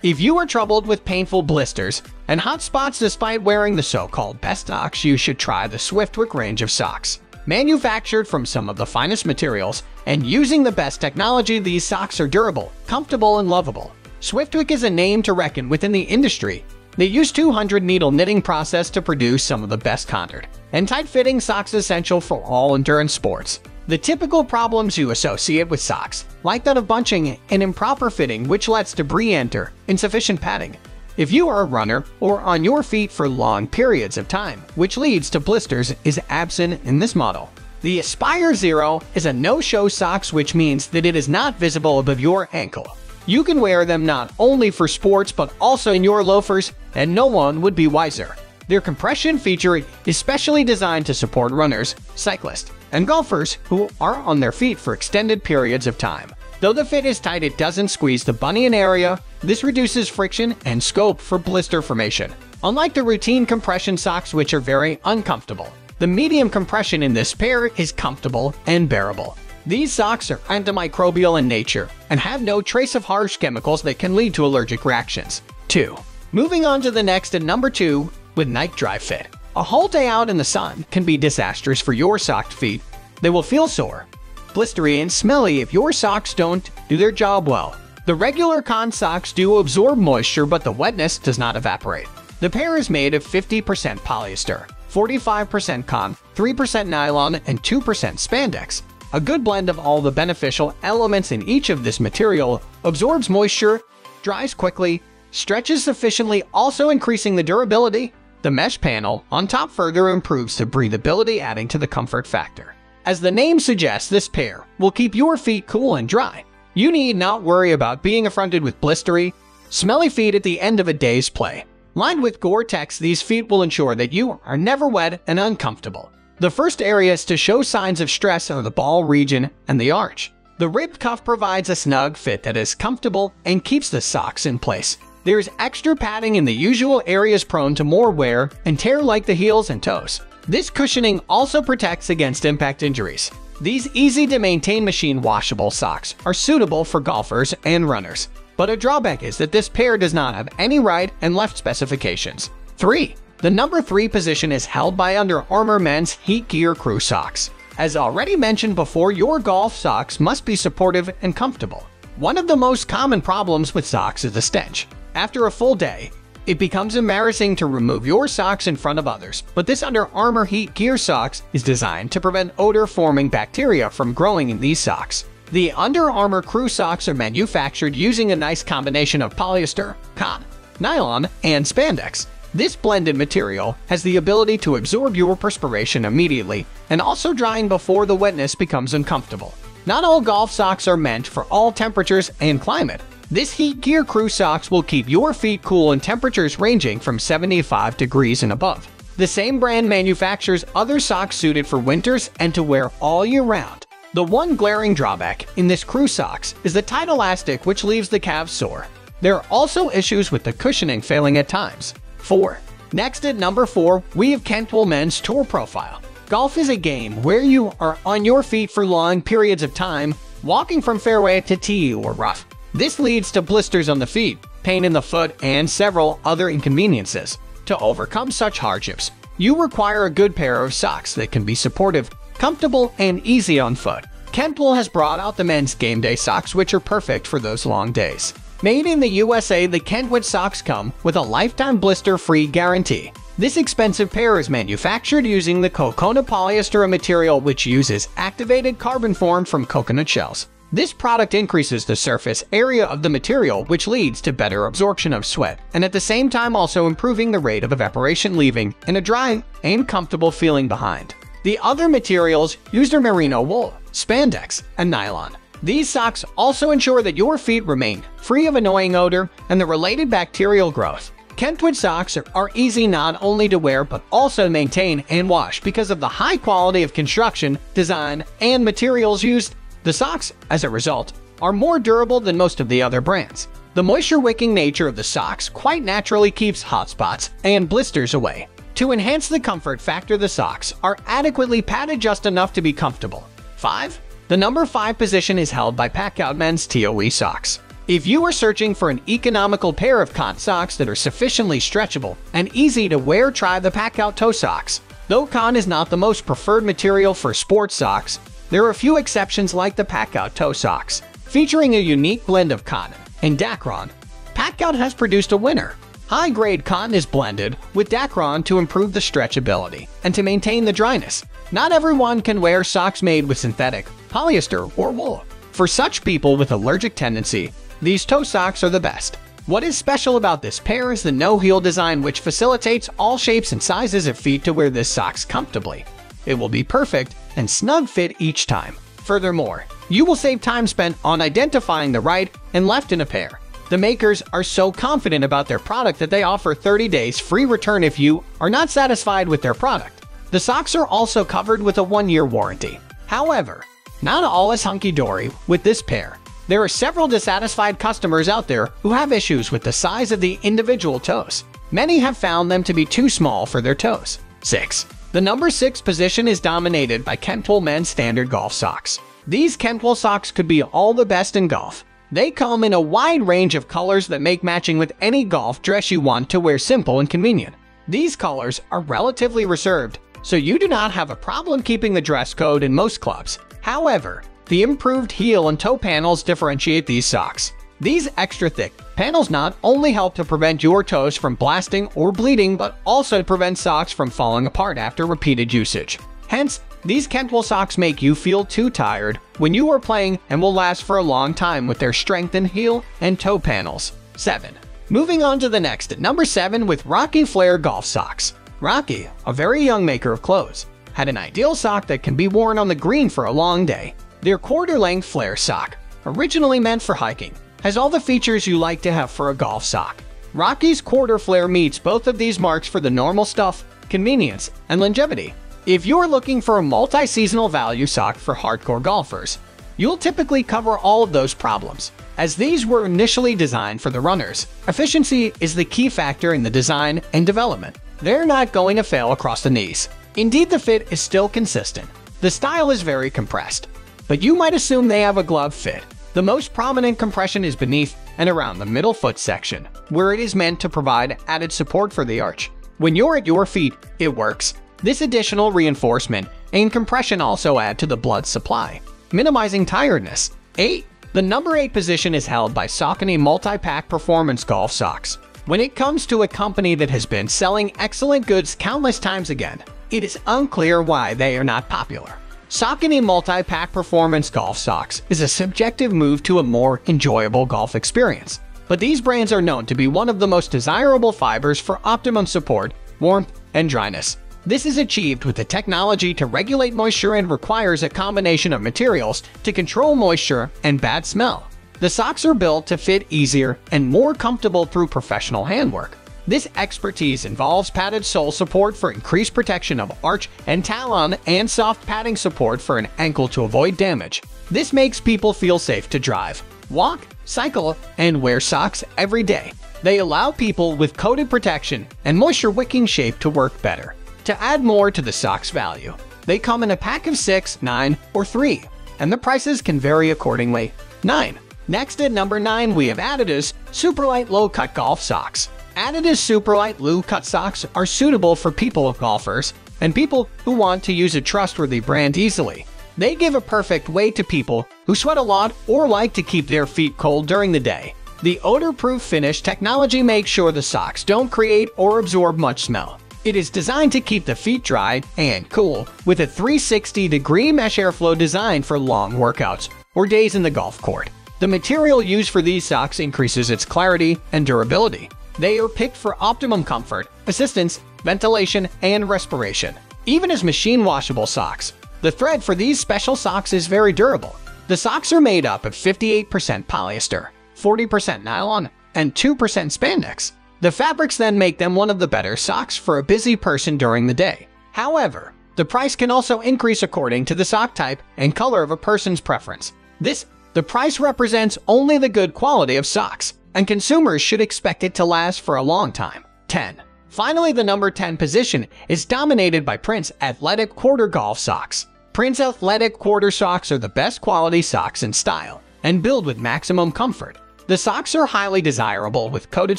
If you are troubled with painful blisters and hot spots despite wearing the so-called best socks, you should try the Swiftwick range of socks. Manufactured from some of the finest materials and using the best technology, these socks are durable, comfortable, and lovable. Swiftwick is a name to reckon within the industry. They use 200 needle knitting process to produce some of the best contoured and tight-fitting socks essential for all endurance sports. The typical problems you associate with socks, like that of bunching and improper fitting which lets debris enter, insufficient padding. If you are a runner or on your feet for long periods of time, which leads to blisters, is absent in this model. The Aspire Zero is a no-show socks, which means that it is not visible above your ankle. You can wear them not only for sports but also in your loafers, and no one would be wiser. Their compression feature is specially designed to support runners, cyclists, and golfers who are on their feet for extended periods of time. Though the fit is tight, it doesn't squeeze the bunion area. This reduces friction and scope for blister formation. Unlike the routine compression socks, which are very uncomfortable, the medium compression in this pair is comfortable and bearable. These socks are antimicrobial in nature and have no trace of harsh chemicals that can lead to allergic reactions. 2. Moving on to the next at number 2, with Nike Dri-Fit. A whole day out in the sun can be disastrous for your socked feet. They will feel sore, blistery, and smelly if your socks don't do their job well. The regular cotton socks do absorb moisture, but the wetness does not evaporate. The pair is made of 50% polyester, 45% cotton, 3% nylon, and 2% spandex. A good blend of all the beneficial elements in each of this material absorbs moisture, dries quickly, stretches sufficiently, also increasing the durability. The mesh panel on top further improves the breathability, adding to the comfort factor. As the name suggests, this pair will keep your feet cool and dry. You need not worry about being affronted with blistery, smelly feet at the end of a day's play. Lined with Gore-Tex, these feet will ensure that you are never wet and uncomfortable. The first areas to show signs of stress are the ball region and the arch. The ribbed cuff provides a snug fit that is comfortable and keeps the socks in place. There is extra padding in the usual areas prone to more wear and tear, like the heels and toes. This cushioning also protects against impact injuries. These easy-to-maintain machine washable socks are suitable for golfers and runners, but a drawback is that this pair does not have any right and left specifications. 3. The number 3 position is held by Under Armour Men's Heat Gear Crew Socks. As already mentioned before, your golf socks must be supportive and comfortable. One of the most common problems with socks is the stench. After a full day, it becomes embarrassing to remove your socks in front of others, but this Under Armour Heat Gear Socks is designed to prevent odor-forming bacteria from growing in these socks. The Under Armour Crew Socks are manufactured using a nice combination of polyester, cotton, nylon, and spandex. This blended material has the ability to absorb your perspiration immediately and also drying before the wetness becomes uncomfortable. Not all golf socks are meant for all temperatures and climate. This Heat Gear Crew Socks will keep your feet cool in temperatures ranging from 75 degrees and above. The same brand manufactures other socks suited for winters and to wear all year round. The one glaring drawback in this Crew Socks is the tight elastic, which leaves the calves sore. There are also issues with the cushioning failing at times. 4. Next at number 4, we have Kentwool Men's Tour Profile. Golf is a game where you are on your feet for long periods of time, walking from fairway to tee or rough. This leads to blisters on the feet, pain in the foot, and several other inconveniences. To overcome such hardships, you require a good pair of socks that can be supportive, comfortable, and easy on foot. Kentwool has brought out the men's game day socks, which are perfect for those long days. Made in the USA, the Kentwool socks come with a lifetime blister-free guarantee. This expensive pair is manufactured using the Cocona polyester, a material which uses activated carbon formed from coconut shells. This product increases the surface area of the material, which leads to better absorption of sweat, and at the same time also improving the rate of evaporation, leaving in a dry and comfortable feeling behind. The other materials used are merino wool, spandex, and nylon. These socks also ensure that your feet remain free of annoying odor and the related bacterial growth. Kentwool socks are easy not only to wear but also maintain and wash because of the high quality of construction, design, and materials used. The socks, as a result, are more durable than most of the other brands. The moisture-wicking nature of the socks quite naturally keeps hot spots and blisters away. To enhance the comfort factor, the socks are adequately padded just enough to be comfortable. 5. The number 5 position is held by Packout Men's TOE Socks. If you are searching for an economical pair of cotton socks that are sufficiently stretchable and easy to wear, try the Packout Toe Socks. Though cotton is not the most preferred material for sports socks, there are a few exceptions like the Packout Toe Socks. Featuring a unique blend of cotton and Dacron, Packout has produced a winner. High-grade cotton is blended with Dacron to improve the stretchability and to maintain the dryness. Not everyone can wear socks made with synthetic, polyester, or wool. For such people with allergic tendency, these toe socks are the best. What is special about this pair is the no-heel design, which facilitates all shapes and sizes of feet to wear this socks comfortably. It will be perfect and snug fit each time. Furthermore, you will save time spent on identifying the right and left in a pair. The makers are so confident about their product that they offer 30 days free return if you are not satisfied with their product. The socks are also covered with a 1-year warranty. However, not all is hunky-dory with this pair. There are several dissatisfied customers out there who have issues with the size of the individual toes. Many have found them to be too small for their toes. 6. The number 6 position is dominated by Kentwool Men's Standard Golf Socks. These Kentwool socks could be all the best in golf. They come in a wide range of colors that make matching with any golf dress you want to wear simple and convenient. These colors are relatively reserved, so you do not have a problem keeping the dress code in most clubs. However, the improved heel and toe panels differentiate these socks. These extra-thick panels not only help to prevent your toes from blasting or bleeding, but also prevent socks from falling apart after repeated usage. Hence, these Kentwool socks make you feel too tired when you are playing and will last for a long time with their strengthened heel and toe panels. 7. Moving on to the next at number 7 with Rocky Flare Golf Socks. Rocky, a very young maker of clothes, had an ideal sock that can be worn on the green for a long day. Their quarter-length flare sock, originally meant for hiking, has all the features you like to have for a golf sock. Rocky's quarter flare meets both of these marks for the normal stuff, convenience, and longevity. If you're looking for a multi-seasonal value sock for hardcore golfers, you'll typically cover all of those problems. As these were initially designed for the runners, efficiency is the key factor in the design and development. They're not going to fail across the knees. Indeed, the fit is still consistent. The style is very compressed, but you might assume they have a glove fit. The most prominent compression is beneath and around the middle foot section, where it is meant to provide added support for the arch. When you're at your feet, it works. This additional reinforcement and compression also add to the blood supply, minimizing tiredness. 8. The number 8 position is held by Saucony Multipack Performance Golf Socks. When it comes to a company that has been selling excellent goods countless times again, it is unclear why they are not popular. Saucony Multipack Performance Golf Socks is a subjective move to a more enjoyable golf experience, but these brands are known to be one of the most desirable fibers for optimum support, warmth, and dryness. This is achieved with the technology to regulate moisture and requires a combination of materials to control moisture and bad smell. The socks are built to fit easier and more comfortable through professional handwork. This expertise involves padded sole support for increased protection of arch and talon and soft padding support for an ankle to avoid damage. This makes people feel safe to drive, walk, cycle, and wear socks every day. They allow people with coated protection and moisture-wicking shape to work better. To add more to the socks' value, they come in a pack of 6, 9, or 3, and the prices can vary accordingly. 9. Next at number 9, we have Adidas Superlight Low Cut Golf Socks. Adidas Superlight Low Cut Socks are suitable for golfers and people who want to use a trustworthy brand easily. They give a perfect way to people who sweat a lot or like to keep their feet cold during the day. The odor-proof finish technology makes sure the socks don't create or absorb much smell. It is designed to keep the feet dry and cool with a 360-degree mesh airflow designed for long workouts or days in the golf court. The material used for these socks increases its clarity and durability. They are picked for optimum comfort, assistance, ventilation, and respiration. Even as machine-washable socks, the thread for these special socks is very durable. The socks are made up of 58% polyester, 40% nylon, and 2% spandex. The fabrics then make them one of the better socks for a busy person during the day. However, the price can also increase according to the sock type and color of a person's preference. The price represents only the good quality of socks, and consumers should expect it to last for a long time. 10. Finally, the number 10 position is dominated by Prince Athletic Quarter Golf Socks. Prince Athletic Quarter Socks are the best quality socks in style and build with maximum comfort. The socks are highly desirable with coated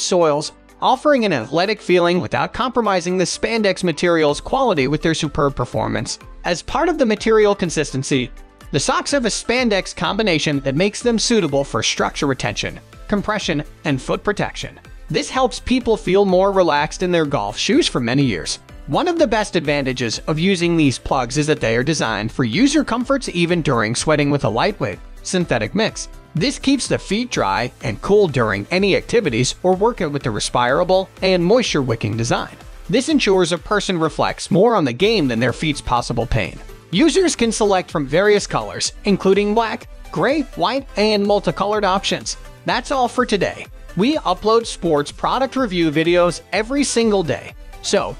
soles, offering an athletic feeling without compromising the spandex material's quality with their superb performance. As part of the material consistency, the socks have a spandex combination that makes them suitable for structure retention, compression, and foot protection. This helps people feel more relaxed in their golf shoes for many years. One of the best advantages of using these plugs is that they are designed for user comforts even during sweating with a lightweight, synthetic mix. This keeps the feet dry and cool during any activities or workout with the respirable and moisture-wicking design. This ensures a person reflects more on the game than their feet's possible pain. Users can select from various colors, including black, gray, white, and multicolored options. That's all for today. We upload sports product review videos every single day, so